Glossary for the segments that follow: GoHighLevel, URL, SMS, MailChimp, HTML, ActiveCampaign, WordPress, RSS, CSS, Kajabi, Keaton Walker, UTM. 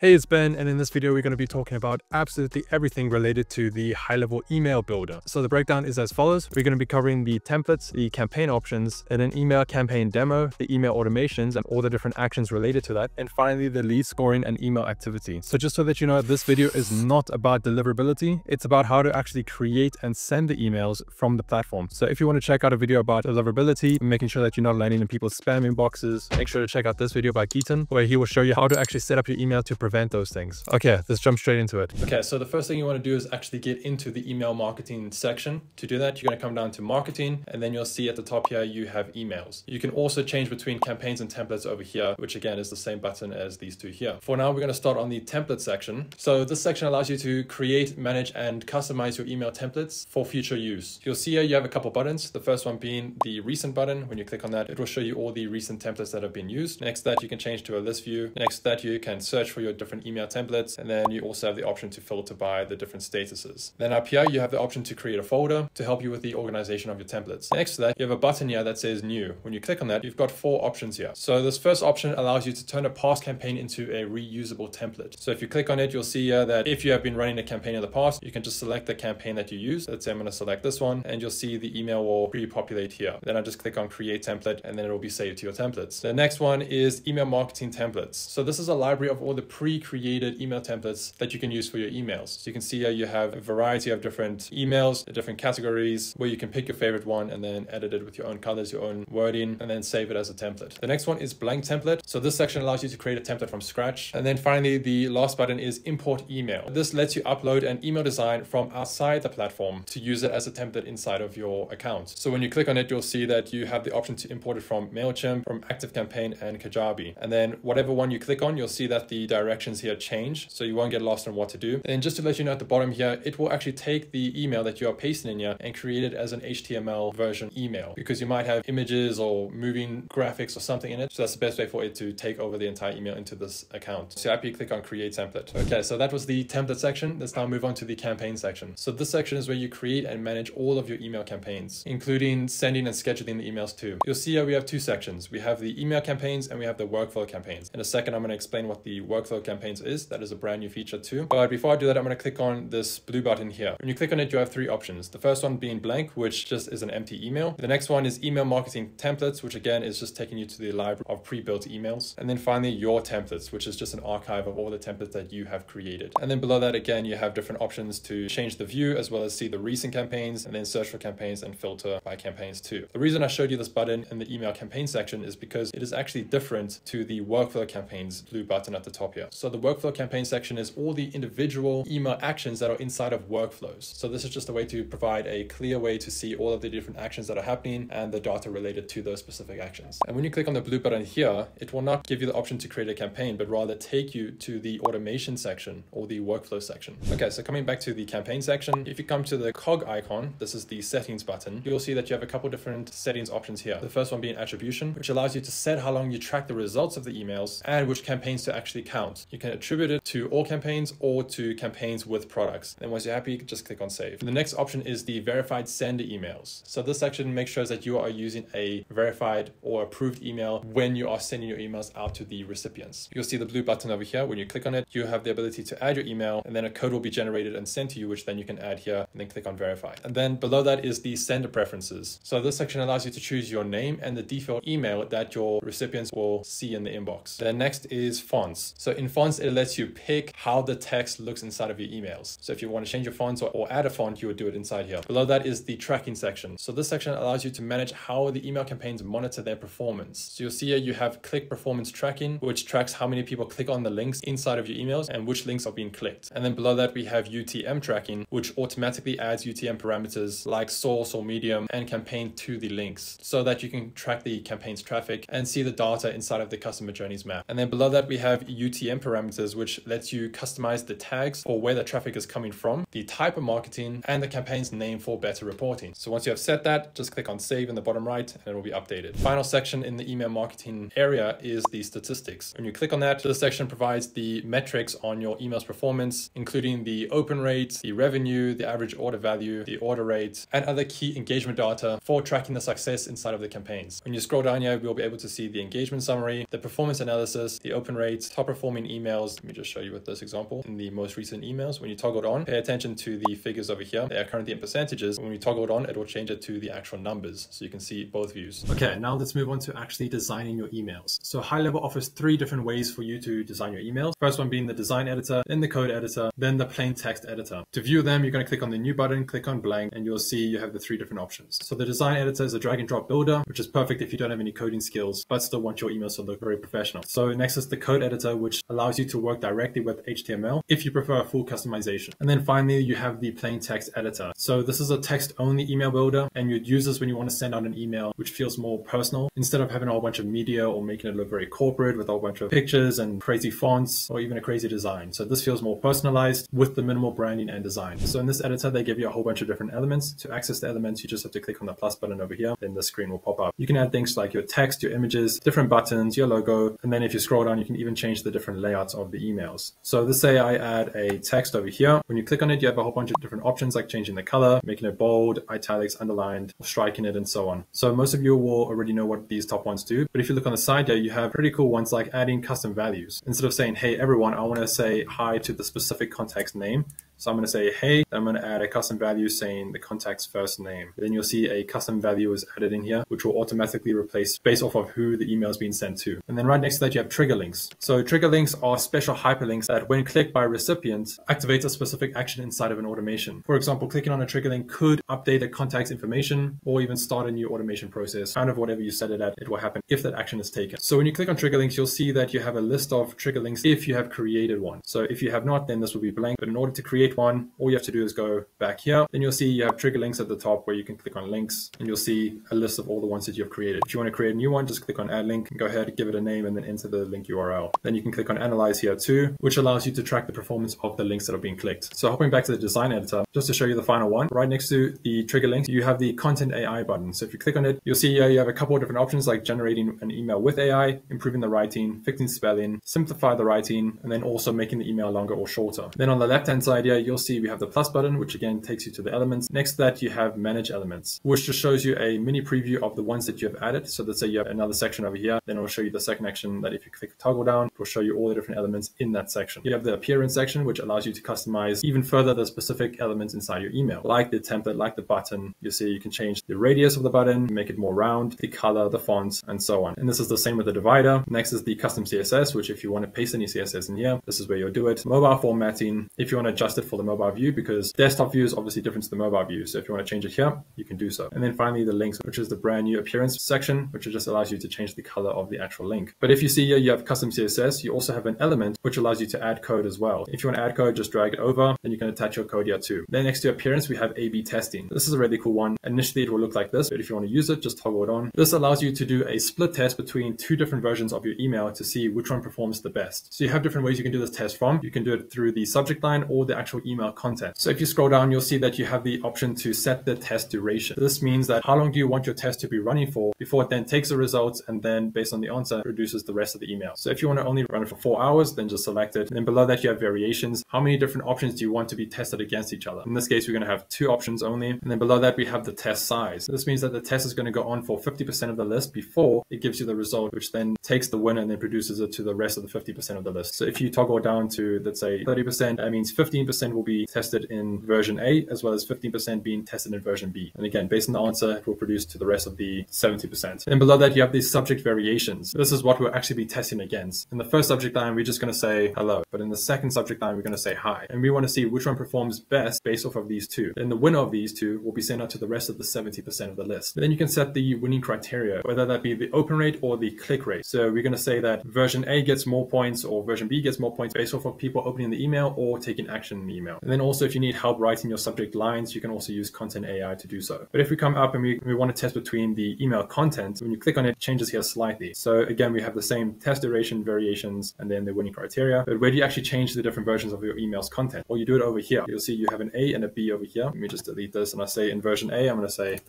Hey, it's Ben, and in this video, we're going to be talking about absolutely everything related to the high-level email builder. So the breakdown is as follows. We're going to be covering the templates, the campaign options, and an email campaign demo, the email automations, and all the different actions related to that. And finally, the lead scoring and email activity. So just so that you know, this video is not about deliverability. It's about how to actually create and send the emails from the platform. So if you want to check out a video about deliverability, making sure that you're not landing in people's spam inboxes, make sure to check out this video by Keaton, where he will show you how to actually set up your email to prevent those things. Okay, let's jump straight into it. Okay, so the first thing you want to do is actually get into the email marketing section. To do that, you're going to come down to marketing, and then you'll see at the top here, you have emails. You can also change between campaigns and templates over here, which again is the same button as these two here. For now, we're going to start on the template section. So this section allows you to create, manage, and customize your email templates for future use. You'll see here, you have a couple buttons. The first one being the recent button. When you click on that, it will show you all the recent templates that have been used. Next that, you can change to a list view. Next that, you can search for your different email templates, and then you also have the option to filter by the different statuses. Then up here, you have the option to create a folder to help you with the organization of your templates. Next to that, you have a button here that says new. When you click on that, you've got four options here. So this first option allows you to turn a past campaign into a reusable template. So if you click on it, you'll see here that if you have been running a campaign in the past, you can just select the campaign that you use. Let's say I'm going to select this one, and you'll see the email will pre-populate here. Then I just click on create template, and then it will be saved to your templates. The next one is email marketing templates. So this is a library of all the pre-created email templates that you can use for your emails. So you can see here you have a variety of different emails, the different categories, where you can pick your favorite one and then edit it with your own colors, your own wording, and then save it as a template. The next one is blank template. So this section allows you to create a template from scratch. And then finally, the last button is import email. This lets you upload an email design from outside the platform to use it as a template inside of your account. So when you click on it, you'll see that you have the option to import it from MailChimp, from ActiveCampaign, and Kajabi. And then whatever one you click on, you'll see that the directions here change, so you won't get lost on what to do. And just to let you know at the bottom here, it will actually take the email that you are pasting in here and create it as an HTML version email, because you might have images or moving graphics or something in it. So that's the best way for it to take over the entire email into this account. So happy, click on create template. Okay, so that was the template section. Let's now move on to the campaign section. So this section is where you create and manage all of your email campaigns, including sending and scheduling the emails too. You'll see here we have two sections. We have the email campaigns and we have the workflow campaigns. In a second, I'm going to explain what the workflow campaigns is. That is a brand new feature too. But before I do that, I'm going to click on this blue button here. When you click on it, you have three options. The first one being blank, which just is an empty email. The next one is email marketing templates, which again is just taking you to the library of pre-built emails. And then finally, your templates, which is just an archive of all the templates that you have created. And then below that, again, you have different options to change the view, as well as see the recent campaigns, and then search for campaigns and filter by campaigns too. The reason I showed you this button in the email campaign section is because it is actually different to the workflow campaigns blue button at the top here. So the workflow campaign section is all the individual email actions that are inside of workflows. So this is just a way to provide a clear way to see all of the different actions that are happening and the data related to those specific actions. And when you click on the blue button here, it will not give you the option to create a campaign, but rather take you to the automation section or the workflow section. Okay, so coming back to the campaign section, if you come to the cog icon, this is the settings button, you'll see that you have a couple different settings options here. The first one being attribution, which allows you to set how long you track the results of the emails and which campaigns to actually count. You can attribute it to all campaigns or to campaigns with products. Then once you're happy, you can just click on save. The next option is the verified sender emails. So this section makes sure that you are using a verified or approved email when you are sending your emails out to the recipients. You'll see the blue button over here. When you click on it, you have the ability to add your email, and then a code will be generated and sent to you, which then you can add here, and then click on verify. And then below that is the sender preferences. So this section allows you to choose your name and the default email that your recipients will see in the inbox. Then next is fonts. So in fonts, it lets you pick how the text looks inside of your emails. So if you want to change your fonts or add a font, you would do it inside here. Below that is the tracking section. So this section allows you to manage how the email campaigns monitor their performance. So you'll see here you have click performance tracking, which tracks how many people click on the links inside of your emails and which links are being clicked. And then below that, we have UTM tracking, which automatically adds UTM parameters like source or medium and campaign to the links, so that you can track the campaign's traffic and see the data inside of the customer journeys map. And then below that, we have UTM parameters, which lets you customize the tags for where the traffic is coming from, the type of marketing, and the campaign's name for better reporting. So once you have set that, just click on save in the bottom right and it will be updated. Final section in the email marketing area is the statistics. When you click on that, this section provides the metrics on your email's performance, including the open rate, the revenue, the average order value, the order rate, and other key engagement data for tracking the success inside of the campaigns. When you scroll down here, we'll be able to see the engagement summary, the performance analysis, the open rate, top performing emails. Let me just show you with this example. In the most recent emails, when you toggle it on, pay attention to the figures over here. They are currently in percentages. When you toggle it on, it will change it to the actual numbers. So you can see both views. Okay, now let's move on to actually designing your emails. So High Level offers three different ways for you to design your emails. First one being the design editor, then the code editor, then the plain text editor. To view them, you're going to click on the new button, click on blank, and you'll see you have the three different options. So the design editor is a drag and drop builder, which is perfect if you don't have any coding skills, but still want your emails to look very professional. So next is the code editor, which allows you to work directly with HTML if you prefer full customization. And then finally, you have the plain text editor. So this is a text only email builder, and you'd use this when you want to send out an email, which feels more personal instead of having a whole bunch of media or making it look very corporate with a whole bunch of pictures and crazy fonts or even a crazy design. So this feels more personalized with the minimal branding and design. So in this editor, they give you a whole bunch of different elements. To access the elements, you just have to click on the plus button over here, then the screen will pop up. You can add things like your text, your images, different buttons, your logo, and then if you scroll down, you can even change the different layouts of the emails. So let's say I add a text over here. When you click on it, you have a whole bunch of different options like changing the color, making it bold, italics, underlined, striking it, and so on. So most of you will already know what these top ones do, but if you look on the side here, you have pretty cool ones like adding custom values. Instead of saying, hey everyone, I want to say hi to the specific contact's name. So I'm going to say, hey, I'm going to add a custom value saying the contact's first name. Then you'll see a custom value is added in here, which will automatically replace based off of who the email is being sent to. And then right next to that, you have trigger links. So trigger links are special hyperlinks that when clicked by a recipient, activates a specific action inside of an automation. For example, clicking on a trigger link could update a contact's information or even start a new automation process. Kind of whatever you set it at, it will happen if that action is taken. So when you click on trigger links, you'll see that you have a list of trigger links if you have created one. So if you have not, then this will be blank. But in order to create one, all you have to do is go back here, then you'll see you have trigger links at the top where you can click on links, and you'll see a list of all the ones that you've created. If you want to create a new one, just click on add link and go ahead and give it a name and then enter the link URL. Then you can click on analyze here too, which allows you to track the performance of the links that are being clicked. So hopping back to the design editor, just to show you the final one, right next to the trigger links, you have the content AI button. So if you click on it, you'll see here you have a couple of different options like generating an email with AI, improving the writing, fixing spelling, simplify the writing, and then also making the email longer or shorter. Then on the left hand side here, you'll see we have the plus button, which again takes you to the elements. Next to that, you have manage elements, which just shows you a mini preview of the ones that you have added. So let's say you have another section over here, then it'll show you the second action that if you click toggle down, it will show you all the different elements in that section. You have the appearance section, which allows you to customize even further the specific elements inside your email, like the template, like the button. You'll see you can change the radius of the button, make it more round, the color, the fonts, and so on. And this is the same with the divider. Next is the custom CSS, which if you want to paste any CSS in here, this is where you'll do it. Mobile formatting, if you want to adjust it for the mobile view, because desktop view is obviously different to the mobile view. So if you want to change it here, you can do so. And then finally the links, which is the brand new appearance section, which just allows you to change the color of the actual link. But if you see here, you have custom CSS, you also have an element, which allows you to add code as well. If you want to add code, just drag it over and you can attach your code here too. Then next to appearance, we have A/B testing. This is a really cool one. Initially it will look like this, but if you want to use it, just toggle it on. This allows you to do a split test between two different versions of your email to see which one performs the best. So you have different ways you can do this test from. You can do it through the subject line or the actual email content. So if you scroll down, you'll see that you have the option to set the test duration. This means that how long do you want your test to be running for before it then takes the results and then based on the answer produces the rest of the email. So if you want to only run it for 4 hours, then just select it. And then below that you have variations. How many different options do you want to be tested against each other? In this case, we're going to have two options only. And then below that we have the test size. This means that the test is going to go on for 50% of the list before it gives you the result, which then takes the winner and then produces it to the rest of the 50% of the list. So if you toggle down to, let's say 30%, that means 15% will be tested in version A, as well as 15% being tested in version B. And again, based on the answer, it will produce to the rest of the 70%. And below that, you have these subject variations. This is what we'll actually be testing against. In the first subject line, we're just going to say hello. But in the second subject line, we're going to say hi. And we want to see which one performs best based off of these two. Then the winner of these two will be sent out to the rest of the 70% of the list. And then you can set the winning criteria, whether that be the open rate or the click rate. So we're going to say that version A gets more points or version B gets more points based off of people opening the email or taking action in the email. And then also if you need help writing your subject lines, you can also use content AI to do so. But if we come up and we want to test between the email content, when you click on it, it changes here slightly. So again, we have the same test duration, variations, and then the winning criteria. But where do you actually change the different versions of your email's content? Well, you do it over here. You'll see you have an A and a B over here. Let me just delete this and I say in version A, I'm going to say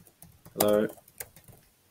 hello.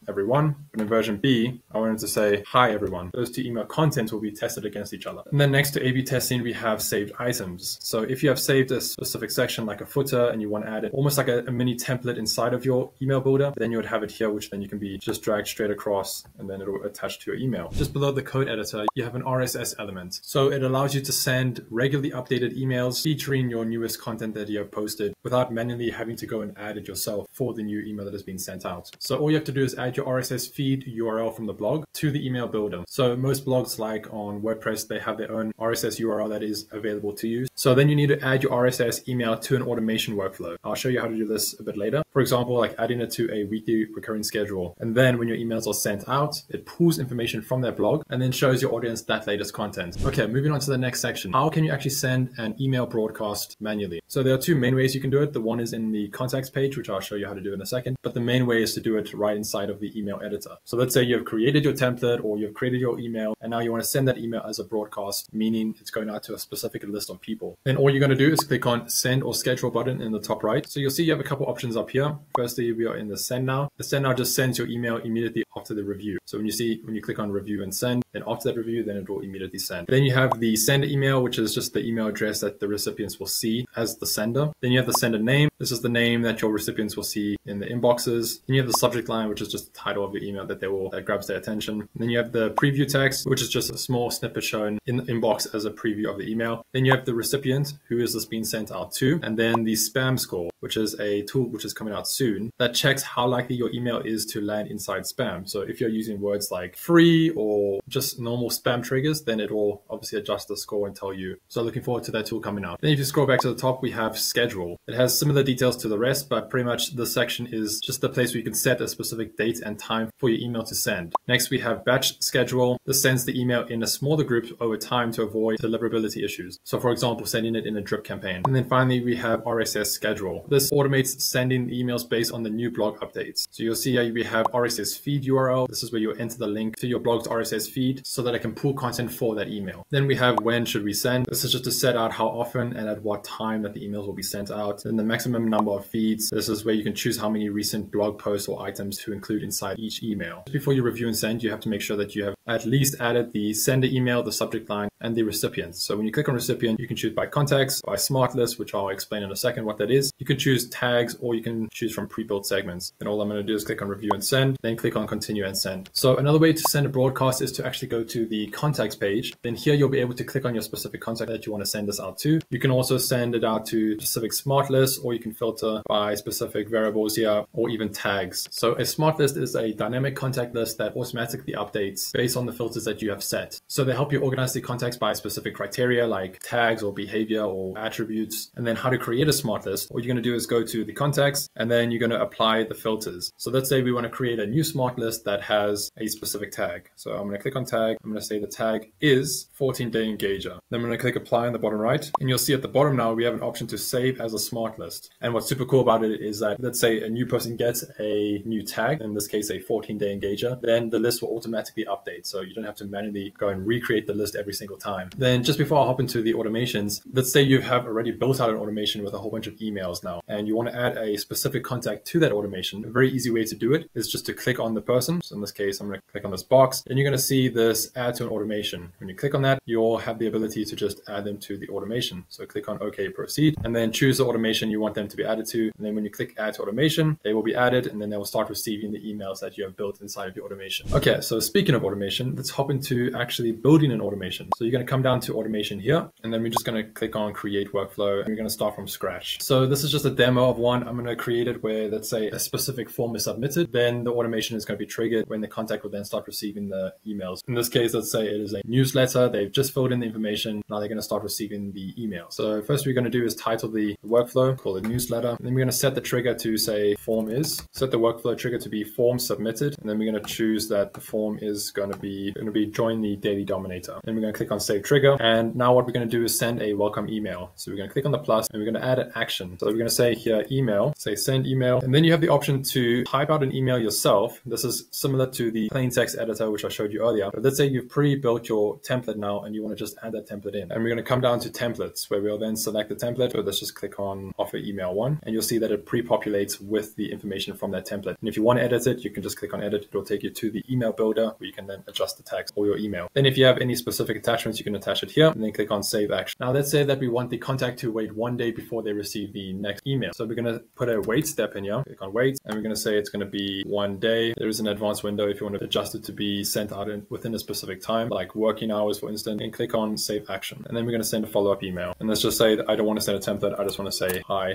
everyone, but in version B, I wanted to say, hi, everyone. Those two email contents will be tested against each other. And then next to A/B testing, we have saved items. So if you have saved a specific section like a footer and you want to add it almost like a mini template inside of your email builder, then you would have it here, which then you can be just dragged straight across and then it'll attach to your email. Just below the code editor, you have an RSS element. So it allows you to send regularly updated emails featuring your newest content that you have posted without manually having to go and add it yourself for the new email that has been sent out. So all you have to do is add your RSS feed URL from the blog to the email builder. So most blogs, like on WordPress, they have their own RSS URL that is available to use. So then you need to add your RSS email to an automation workflow. I'll show you how to do this a bit later. For example, like adding it to a weekly recurring schedule. And then when your emails are sent out, it pulls information from their blog and then shows your audience that latest content. Okay, moving on to the next section. How can you actually send an email broadcast manually? So there are two main ways you can do it. The one is in the contacts page, which I'll show you how to do in a second. But the main way is to do it right inside of the email editor. So let's say you've created your template or you've created your email, and now you want to send that email as a broadcast, meaning it's going out to a specific list of people. Then all you're going to do is click on send or schedule button in the top right. So you'll see you have a couple options up here. Firstly, we are in the send now. The send now just sends your email immediately after the review. So when you click on review and send, then after that review, then it will immediately send. Then you have the sender email, which is just the email address that the recipients will see as the sender. Then you have the sender name. This is the name that your recipients will see in the inboxes. Then you have the subject line, which is just the title of your email that grabs their attention. And then you have the preview text, which is just a small snippet shown in the inbox as a preview of the email. Then you have the recipient, who is this being sent out to, and then the spam score, which is a tool which is coming out soon that checks how likely your email is to land inside spam. So if you're using words like free or just normal spam triggers, then it will obviously adjust the score and tell you. So looking forward to that tool coming out. Then if you scroll back to the top, we have schedule. It has similar details to the rest, but pretty much this section is just the place where you can set a specific date and time for your email to send. Next, we have batch schedule. This sends the email in a smaller group over time to avoid deliverability issues. So for example, sending it in a drip campaign. And then finally, we have RSS schedule. This automates sending emails based on the new blog updates. So you'll see here we have RSS feed URL. This is where you enter the link to your blog's RSS feed so that it can pull content for that email. Then we have when should we send. This is just to set out how often and at what time that the emails will be sent out. And the maximum number of feeds. This is where you can choose how many recent blog posts or items to include inside each email. Before you review and send, you have to make sure that you have at least added the sender email, the subject line, and the recipient. So when you click on recipient, you can choose by contacts, by smart list, which I'll explain in a second what that is. You can choose tags, or you can choose from pre-built segments. And all I'm going to do is click on review and send, then click on continue and send. So another way to send a broadcast is to actually go to the contacts page. Then here you'll be able to click on your specific contact that you want to send this out to. You can also send it out to specific smart lists, or you can filter by specific variables here, or even tags. So a smart list is a dynamic contact list that automatically updates based on the filters that you have set. So they help you organize the contacts by specific criteria like tags or behavior or attributes. And then how to create a smart list. What you're going to do is go to the contacts and then you're going to apply the filters. So let's say we want to create a new smart list that has a specific tag. So I'm going to click on tag. I'm going to say the tag is 14-day engager. Then I'm going to click apply on the bottom right. And you'll see at the bottom now we have an option to save as a smart list. And what's super cool about it is that let's say a new person gets a new tag, in this case, a 14-day engager, then the list will automatically update. So you don't have to manually go and recreate the list every single time. Then just before I hop into the automations, let's say you have already built out an automation with a whole bunch of emails now, and you want to add a specific contact to that automation. A very easy way to do it is just to click on the person. So in this case, I'm going to click on this box and you're going to see this add to an automation. When you click on that, you'll have the ability to just add them to the automation. So click on OK, proceed, and then choose the automation you want them to be added to. And then when you click add to automation, they will be added and then they will start receiving the emails that you have built inside of your automation. Okay, so speaking of automation, let's hop into actually building an automation. So you're going to come down to automation here, and then we're just going to click on create workflow and we're going to start from scratch. So this is just a demo of one. I'm going to create it where, let's say, a specific form is submitted, then the automation is going to be triggered when the contact will then start receiving the emails. In this case, let's say it is a newsletter. They've just filled in the information. Now they're going to start receiving the email. So first we're going to do is title the workflow, call it newsletter. Then we're going to set the trigger to say form is, set the workflow trigger to be form submitted. And then we're going to choose that the form is going to be going to be join the daily dominator. Then we're going to click on save trigger. And now what we're going to do is send a welcome email. So we're going to click on the plus and we're going to add an action. So we're going to say here email, say send email. And then you have the option to type out an email yourself. This is similar to the plain text editor, which I showed you earlier. But let's say you've pre-built your template now and you want to just add that template in. And we're going to come down to templates where we'll then select the template. So let's just click on offer email one and you'll see that it pre-populates with the information from that template. And if you want to edit it, you can just click on edit. It'll take you to the email builder where you can then adjust the text or your email. Then if you have any specific attachments, you can attach it here and then click on save action. Now let's say that we want the contact to wait 1 day before they receive the next email. So we're going to put a wait step in here, click on wait, and we're going to say it's going to be 1 day. There is an advanced window if you want to adjust it to be sent out within a specific time, like working hours, for instance, and click on save action. And then we're going to send a follow-up email. And let's just say that I don't want to send a template. I just want to say, hi,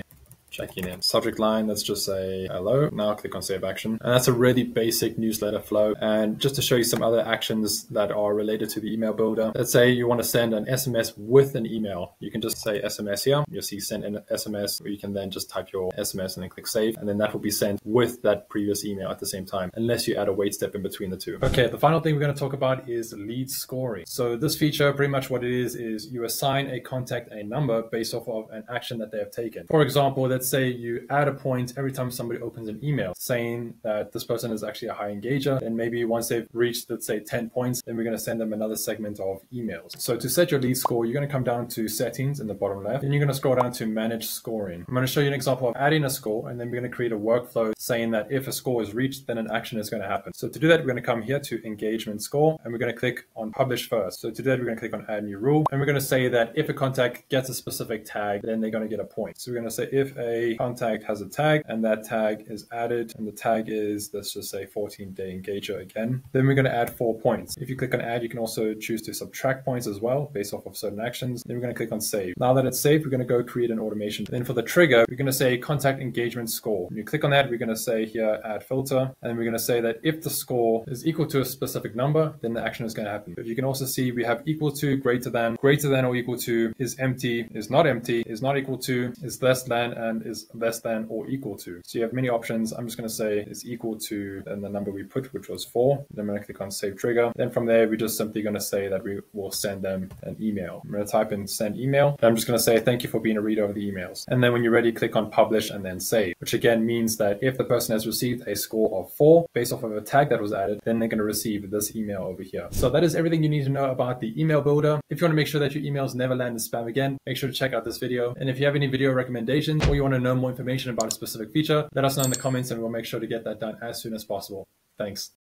checking in. Subject line, let's just say hello. Now click on save action. And that's a really basic newsletter flow. And just to show you some other actions that are related to the email builder, let's say you want to send an SMS with an email. You can just say SMS here. You'll see send an SMS, or you can then just type your SMS and then click save. And then that will be sent with that previous email at the same time, unless you add a wait step in between the two. Okay, the final thing we're going to talk about is lead scoring. So this feature, pretty much what it is you assign a contact a number based off of an action that they have taken. For example, let's say you add a point every time somebody opens an email saying that this person is actually a high engager, and maybe once they've reached, let's say 10 points, then we're going to send them another segment of emails. So to set your lead score, you're going to come down to settings in the bottom left, and you're going to scroll down to manage scoring. I'm going to show you an example of adding a score, and then we're going to create a workflow saying that if a score is reached, then an action is going to happen. So to do that, we're going to come here to engagement score, and we're going to click on publish first. So to do that, we're going to click on add new rule, and we're going to say that if a contact gets a specific tag, then they're going to get a point. So we're going to say if a contact has a tag, and that tag is added, and the tag is, let's just say 14-day engager again, then we're going to add 4 points. If you click on add, you can also choose to subtract points as well based off of certain actions. Then we're going to click on save. Now that it's saved, we're going to go create an automation. Then for the trigger, we're going to say contact engagement score. When you click on that, we're going to say here add filter, and we're going to say that if the score is equal to a specific number, then the action is going to happen. But you can also see we have equal to, greater than or equal to, is empty, is not empty, is not equal to, is less than, and is less than or equal to. So you have many options. I'm just going to say is equal to and the number we put, which was 4. Then I'm going to click on save trigger. Then from there, we're just simply going to say that we will send them an email. I'm going to type in send email. And I'm just going to say, thank you for being a reader of the emails. And then when you're ready, click on publish and then save, which again means that if the person has received a score of 4 based off of a tag that was added, then they're going to receive this email over here. So that is everything you need to know about the email builder. If you want to make sure that your emails never land in spam again, make sure to check out this video. And if you have any video recommendations or you want to know more information about a specific feature, let us know in the comments and we'll make sure to get that done as soon as possible. Thanks.